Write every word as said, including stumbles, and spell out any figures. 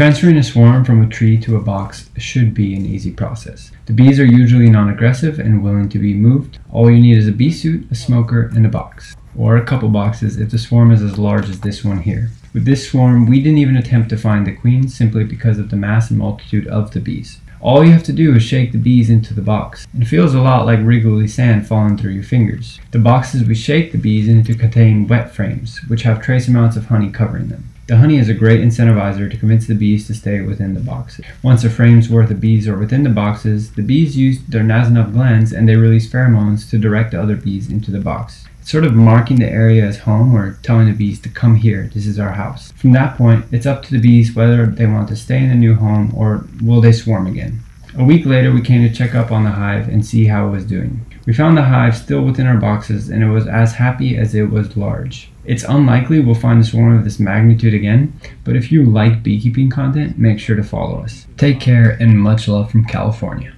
Transferring a swarm from a tree to a box should be an easy process. The bees are usually non-aggressive and willing to be moved. All you need is a bee suit, a smoker, and a box. Or a couple boxes if the swarm is as large as this one here. With this swarm, we didn't even attempt to find the queen simply because of the mass and multitude of the bees. All you have to do is shake the bees into the box. It feels a lot like wriggly sand falling through your fingers. The boxes we shake the bees into contain wet frames, which have trace amounts of honey covering them. The honey is a great incentivizer to convince the bees to stay within the boxes. Once a frame's worth of bees are within the boxes, the bees use their Nasonov glands and they release pheromones to direct the other bees into the box. It's sort of marking the area as home or telling the bees to come here, this is our house. From that point, it's up to the bees whether they want to stay in the new home or will they swarm again. A week later, we came to check up on the hive and see how it was doing. We found the hive still within our boxes and it was as happy as it was large. It's unlikely we'll find a swarm of this magnitude again, but if you like beekeeping content, make sure to follow us. Take care and much love from California.